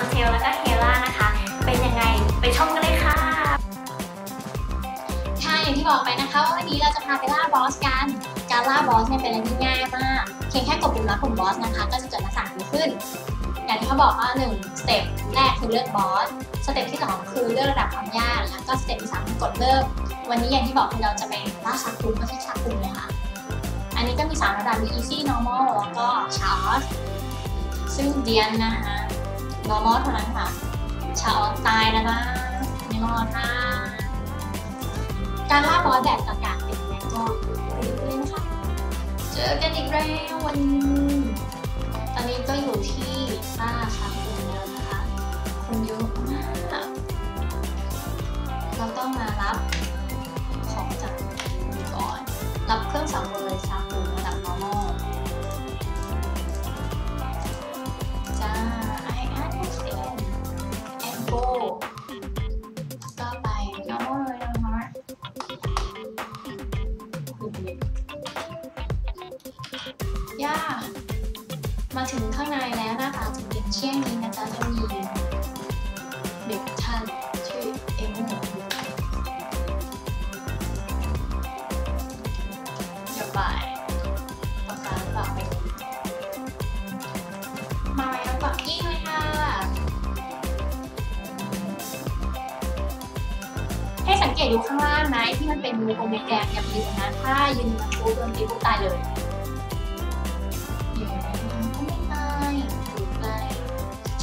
อนเซลแล้วก็เทล่านะคะเป็นยังไงไปชมกันเลยค่ะค่ะอย่างที่บอกไปนะคะว่าวันนี้เราจะพาไปล่าบอสกันการล่าบอสเนี่ยเป็นอะไรที่ง่ายมากเพียงแค่กดปุ่มรับกลุ่มบอสนะคะก็จะเกิดลักษณะนี้ขึ้นอย่างที่เขาบอกว่า1สเต็ปแรกคือเลือกบอสสเต็ปที่2คือเลือกระดับความยากแล้วก็สเต็ปที่3คือกดเริ่มวันนี้อย่างที่บอกคือเราจะไปล่าชาคุมไม่ใช่ชาคุมเลยค่ะอันนี้ก็มี3ระดับมี easy normal แล้วก็ chaos ซึ่งเดียนนะคะ normal เท่านั้นค่ะ chaos ตายแล้วนะไม่รอดนะการล่าบอสแบบต่างๆเป็นยังไงก็ไปดูเลยนะคะเจอกันอีกแล้ววันตอนนี้ก็อยู่ที่ล่าชาคุมแล้วนะคะคนเยอะมากเราต้องมารับของจากก่อนรับเครื่องสังเวยชาคุมระดับ normal จ้าไอแอดเซนแอนโกก็ไป normal เลยนะคะย่ามาถึงข้างในแล้วนะคะจะเป็นเชี่ยงนี้นะจ๊ะจะมีเด็กท่านชื่อเอมมี่จะไปประกาศฝากไปมาไว้แล้วฝากกี้ด้วยค่ะให้สังเกตดูข้างล่างนะที่มันเป็นวงกลมแดงๆอย่าไปดูนะถ้ายืนมันฟูโดนตีปุ๊บตายเลย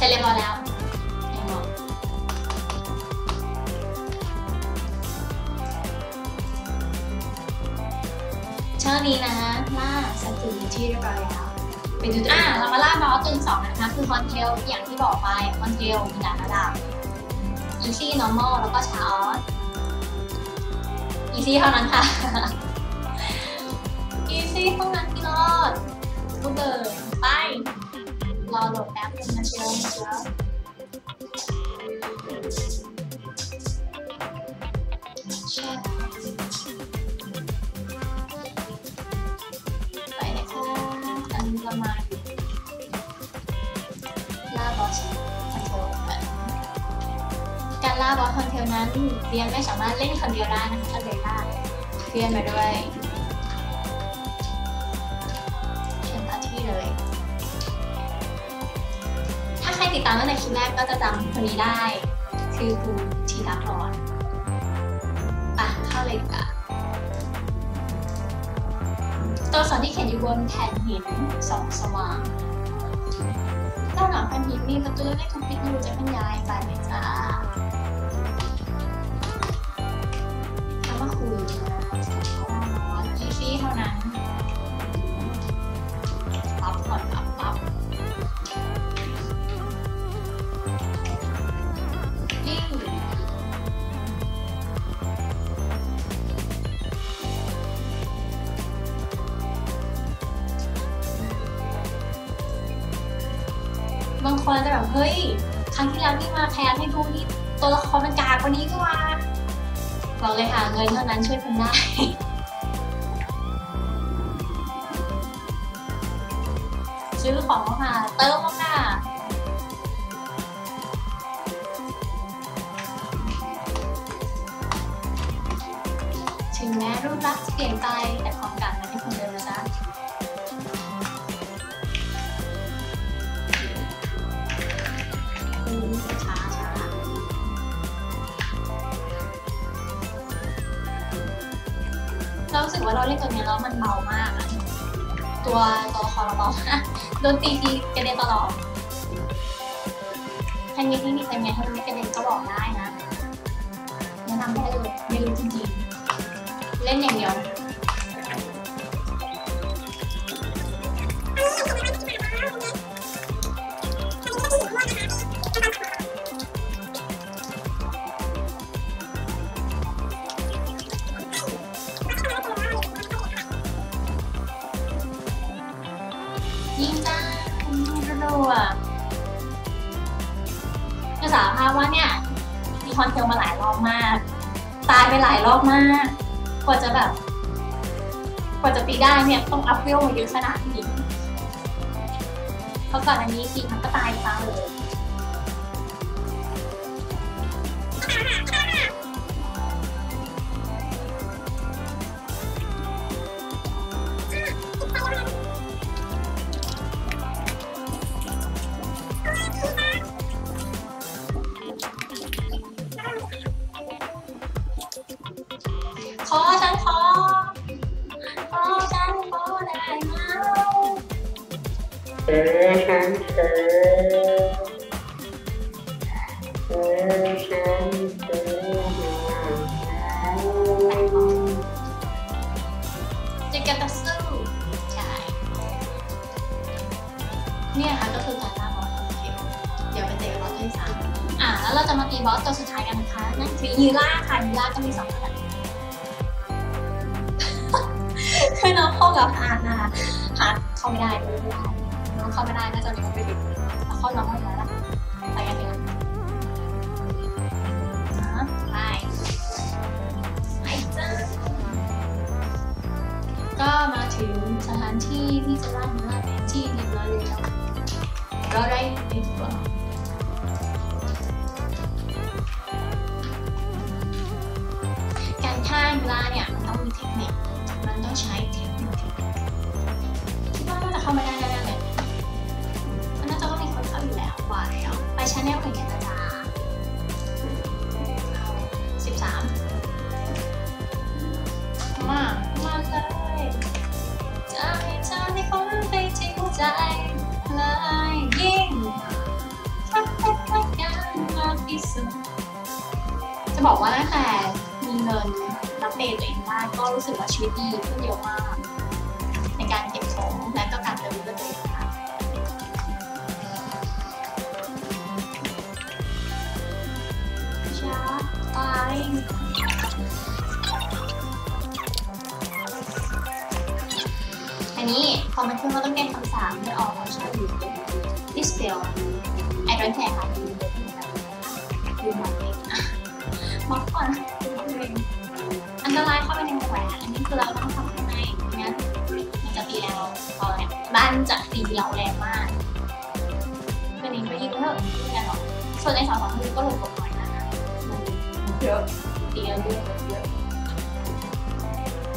ใช่เรียบร้อยแล้วเช้านี้นะล่าสัตว์ที่เรียบร้อยแล้วไปดูเรามาล่าบอสตัวที่2นะคะคือคอนเทลอย่างที่บอกไปคอนเทลมีหลายระดับ easy normal แล้วก็ชาออส easy เท่านั้นค่ะ easy เท่านั้นที่รอดลูกเดินไปรอโหลดแป๊บนึงนะเชียวไปนะคะอันนี้ประมาณล่าบอสคอนเทลการล่าบอสคอนเทลนั้นเรียนไม่สามารถเล่นคนเดียวได้นะคะต้องเรียนล่าเรียนไปด้วยเรียนพาร์ตี้เลยใครติดตามตั้งแต่คลิปแรกก็จะจำคนนี้ได้คือคุณธีรพรป่ะเข้าเลยค่ะตัวสอนที่เขียนอยู่บนแผ่นหิน2สว่างด้านหลังแผ่นหินมีประตูเล็กๆของปิดอยู่จะเป็นย้ายไปไหมจ๊ะเอามาคุยอีซี่เท่านั้นปั๊บก่อนปั๊บบางคนจะแบบเฮ้ยครั้งที่แล้วที่มาแคสให้ดูนี่ตัวละครมันกากกว่านี้ก็ว่าบอกเลยค่ะเงินเท่านั้นช่วยคุณได้ซื้อของมาค่ะเติมมาค่ะถึงแม้รูปลักษณ์เปลี่ยนไปแต่ของกากมันยังคงเดิมนะจ๊ะเรารู้สึกว่าเราเล่นตัวนี้แล้วมันเบามากตัวคอเราเบามากโดนตีทีกระเด็นตลอดใครมีที่มีใครมีถ้ามันไม่กระเด็นก็บอกได้นะแนะนำให้เลยไม่รู้จริงๆเล่นอย่างเดียวยิ่งจ้ารัวๆจะสารภาพว่าเนี่ยมีคอนเทลมาหลายรอบมากตายไปหลายรอบมากกว่าจะปีได้เนี่ยต้องอัพเวลมาเยอะขนาดนี้เพราะก่อนอันนี้ปีมันก็ตายไปเลย แล้วเราจะมาตีบอสตัวสุดท้ายกันนะคะนั่นคือยีราค่ะยีราก็มี2ขนาดคือน้องเข้ากับอาร์ตนะคะอาร์ตเข้าไม่ได้น้องเข้าไม่ได้น่าจะมีคนไปบิดเข้าน้องไม่ได้ละไปกันเลยนะไปจ้าก็มาถึงสถานที่ที่จะล่ามาเป็นที่เรียบร้อยแล้วก็ได้เรียบร้อยการฆ่ายีราเนี่ยมันต้องมีเทคนิคมันต้องใช้เทคนิคคิดว่าน่าจะเข้ามาได้แล้วเนี่ยมันน่าจะต้องมีคนเข้าอยู่แล้วว่าแล้วไปชาแนลอื่นกันนะจ๊ะ13มาเลยใจให้เขาไปจริงใจเลยยิ่งรักกันมากที่สุดจะบอกว่าตั้งแต่มีเงินรับเปย์ตัวเองได้ก็รู้สึกว่าชีวิตดีขึ้นเยอะมากในการเก็บของและก็การเติมเงินตัวเองค่ะช้าไปอันนี้พอมันขึ้นว่าต้องแก้คำสาปไม่ออกมาใช่ไหม Dispel ไอ้ร้อยแขกค่ะดูมันเองมองก่อนอันตรายเข้าไปในแหวนอันนี้คือเราต้องทำข้างในงั้นมันจะตีแรงเราพอแล้วบ้านจะตีเราแรงมากเป็นอีกไปอีกเถอะกันหรอส่วนใน2คือก็หลบกดหน่อยนะคะเยอะตีเยอะเยอะ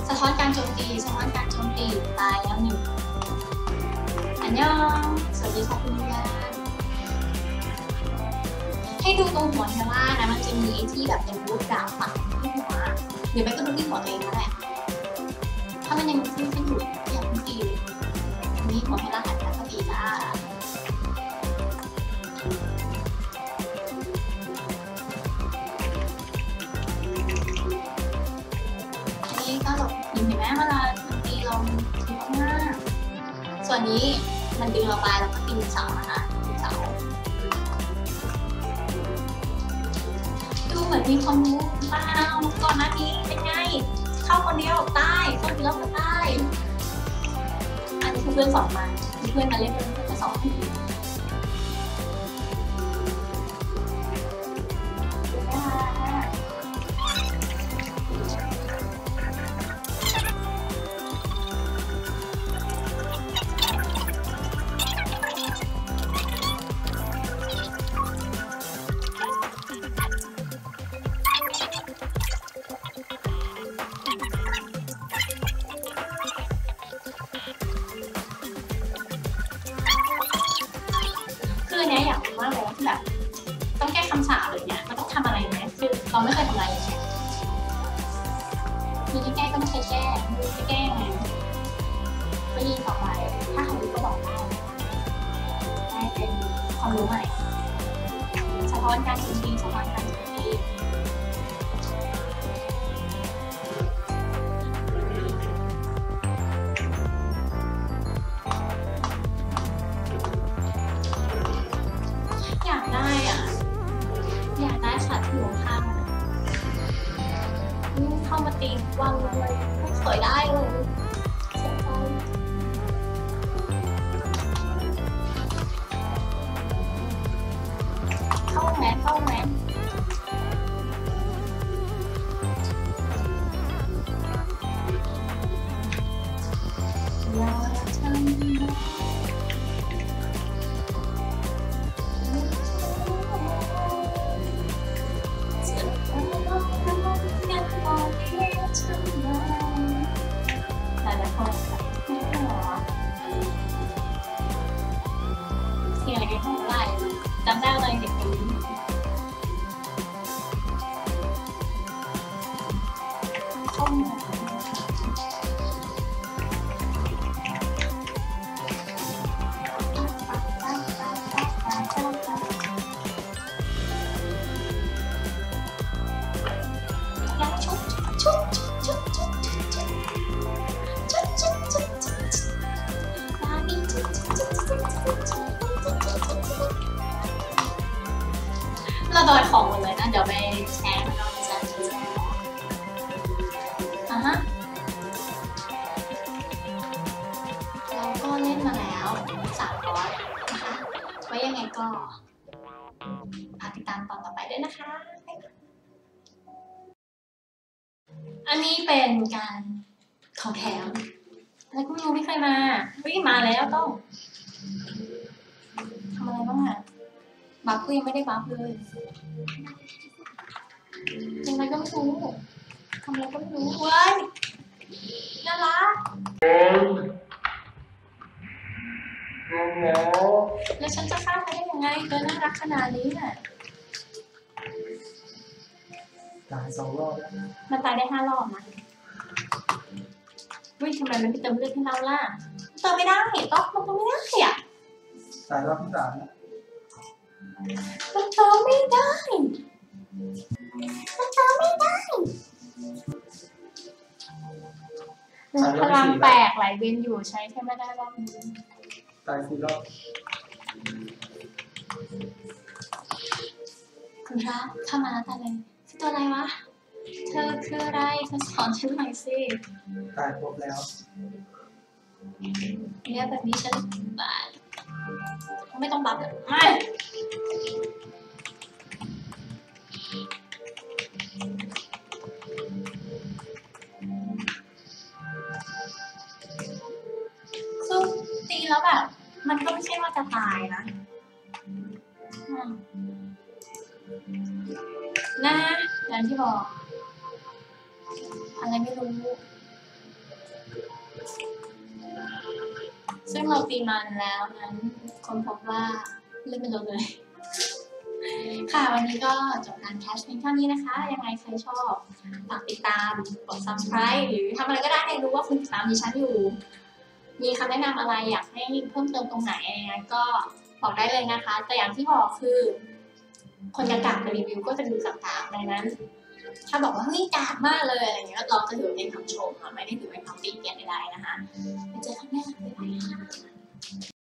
สะท้อนการโจมตีสะท้อนการโจมตีตายแล้ว1อันยองสวัสดีค่ะคุณยายให้ดูตรงหัวเทล่านะมันจะมีไอ้ที่แบบเป็นรูปดาวปักที่หัวเดี๋ยวไปก็ดูที่หัวตัวเองนั่นแหละถ้ามันยังขึ้นอยู่อย่างตีนี้หัวเทล่าหันแล้วก็ตีละส่วนนี้มันดึงเราไปแล้วก็ตีเสานะคะตีเสาดูเหมือนมีความรู้เปล่าก่อนหน้านี้เป็นไงเข้าคนเดียวใต้เข้าคนเดียวใต้อันนี้คือเพื่อนสอนมาเพื่อนมาเล่นเป็นเพื่อนสอน ก็โดนของหมดเลยนะเดี๋ยวไปแชร์เราจะอ่ะฮะเราก็เล่นมาแล้ว3 บอสนะคะไว้ยังไงก็ฝากติดตามตอนต่อไปด้วยนะคะอันนี้เป็นการของแถมแล้วก็ไม่เคยมาวิ่งมาแล้วต้องทำอะไรบ้างอ่ะบัฟก็ยังไม่ได้บัฟเลยยังไงก็ไม่รู้ทำอะไรก็ไม่รู้เว้ยน่ารักแล้วฉันจะฆ่าเขาได้ยังไงเธอน่ารักขนาดนี้น่ะตาย2 รอบมันตายได้5 รอบนะวิ่งทำไมมันไม่เติมเลือดให้เราล่ะเติมไม่ได้ต๊อกมันเติมไม่ได้อ่ะตายรอบที่3นะมันเติมไม่ได้มันเติมไม่ได้พลังแตกไหลเวียนอยู่ใช้แค่ไม่ได้รอบนี้ตาย4 รอบคุณพระเข้ามาแล้วตายเลยตัวอะไรวะเธอคืออะไรเธอสอนฉันหน่อยสิตายครบแล้วเนี่ยแบบนี้ฉันบาดไม่ต้องบัฟเลยไม่คือตีแล้วแบบมันก็ไม่ใช่ว่าจะตายนะนะอย่างที่บอกอะไรไม่รู้ซึ่งเราตีมันแล้วนั้นคนพบว่าเล่นเป็นลมเลยค่ะวันนี้ก็จบการแคชเพียงเท่านี้นะคะยังไงใครชอบฝากติดตามกด subscribe หรือทำอะไรก็ได้ให้รู้ว่าคุณติดตามดิฉันอยู่มีคำแนะนำอะไรอยากให้เพิ่มเติมตรงไหนก็บอกได้เลยนะคะแต่อย่างที่บอกคือคนจะกากรีวิวก็จะดูต่างๆในนั้นถ้าบอกว่าเฮ้ยกากมากเลยอะไรอย่างเงี้ยเราจะถือเป็นคำชมไม่ได้ถือเป็นคำติเตียนใดๆนะคะไปเจอกันแน่เลยค่ะ